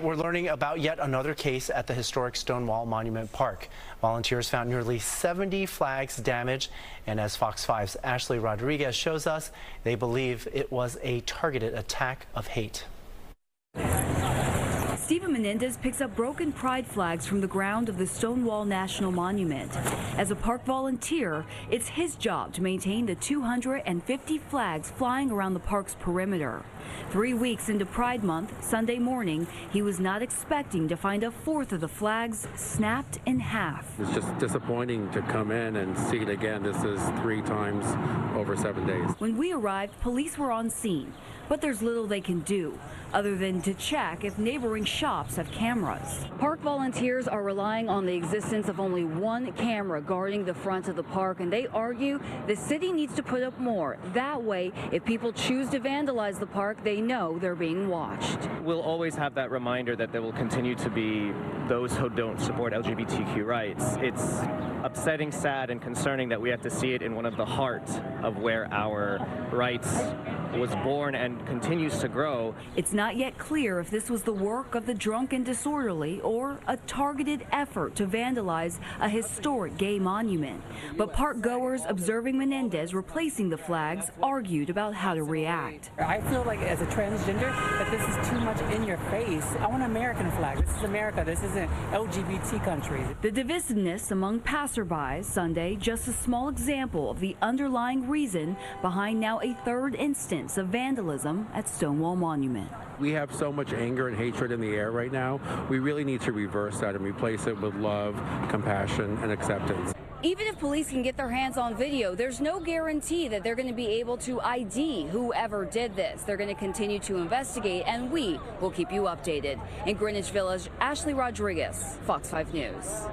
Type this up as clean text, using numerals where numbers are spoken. We're learning about yet another case at the historic Stonewall Monument Park. Volunteers found nearly 70 flags damaged, and as Fox 5's Ashlie Rodriguez shows us, they believe it was a targeted attack of hate. Steven Menendez picks up broken pride flags from the ground of the Stonewall National Monument. As a park volunteer, it's his job to maintain the 250 flags flying around the park's perimeter. 3 weeks into Pride Month, Sunday morning, he was not expecting to find a fourth of the flags snapped in half. It's just disappointing to come in and see it again. This is 3 times over 7 days. When we arrived, police were on scene, but there's little they can do other than to check if neighboring shops have cameras. Park volunteers are relying on the existence of only one camera guarding the front of the park, and they argue the city needs to put up more. That way, if people choose to vandalize the park, they know they're being watched. We'll always have that reminder that there will continue to be those who don't support LGBTQ rights. It's upsetting, sad, and concerning that we have to see it in one of the heart of where our rights was born and continues to grow. It's not yet clear if this was the work of the drunk and disorderly or a targeted effort to vandalize a historic gay monument. But park goers observing Menendez replacing the flags argued about how to react. I feel like as a transgender that this is too much in your face. I want an American flag. This is America. This isn't LGBT country. The divisiveness among passersby Sunday, just a small example of the underlying reason behind now a third instance of vandalism at Stonewall Monument. We have so much anger and hatred in the air right now. We really need to reverse that and replace it with love, compassion, and acceptance. Even if police can get their hands on video, there's no guarantee that they're going to be able to ID whoever did this. They're going to continue to investigate, and we will keep you updated. In Greenwich Village, Ashlie Rodriguez, Fox 5 News.